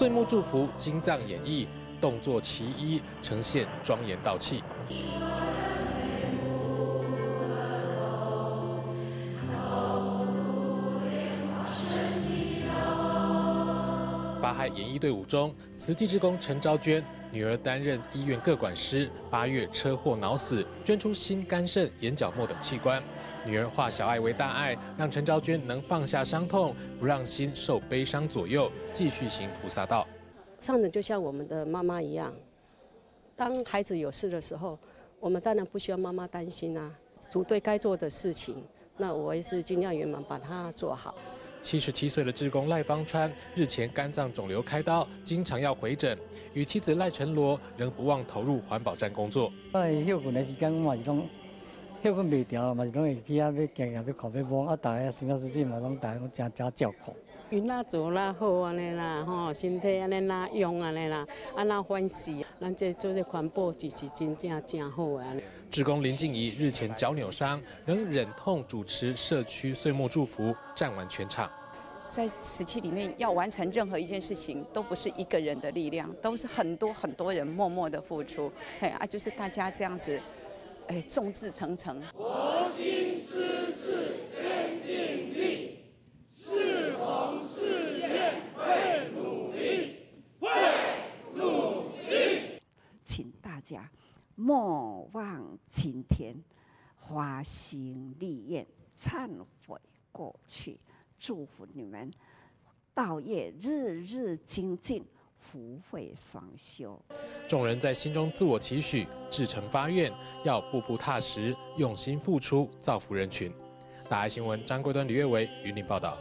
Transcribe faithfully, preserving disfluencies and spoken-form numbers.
岁末祝福精湛演绎，动作其一，呈现庄严道气。法海演艺队伍中，慈济志工陈昭娟女儿担任医院个管师，八月车祸脑死，捐出心、肝、肾、眼角膜等器官。女儿化小爱为大爱，让陈昭娟能放下伤痛，不让心受悲伤左右，继续行菩萨道。上人就像我们的妈妈一样，当孩子有事的时候，我们当然不需要妈妈担心啊。族队该做的事情，那我也是尽量圆满把它做好。七十七岁的志工赖芳川日前肝脏肿瘤开刀，经常要回诊。与妻子赖成罗仍不忘投入环保站工作。我休困的时间，我嘛是拢休困袂调，嘛是拢会起啊，要行行，要看，要摸啊，大家生活水准嘛，拢大家拢真真照顾。伊哪做哪好安尼啦，吼，身体安尼哪用安尼啦，安那欢喜，咱这做这环保就是真正真好安尼。志工林静怡日前脚扭伤，仍忍痛主持社区岁末祝福，站完全场。在慈济里面，要完成任何一件事情，都不是一个人的力量，都是很多很多人默默的付出。哎啊，就是大家这样子，哎，众志成城。佛心师志坚定力，是弘是愿会努力，会努力。请大家莫忘情田，花心立愿，忏悔过去，祝福你们道业日日精进，福慧双修。众人在心中自我期许，至诚发愿，要步步踏实，用心付出，造福人群。大爱新闻张贵端、吕月维云林报道。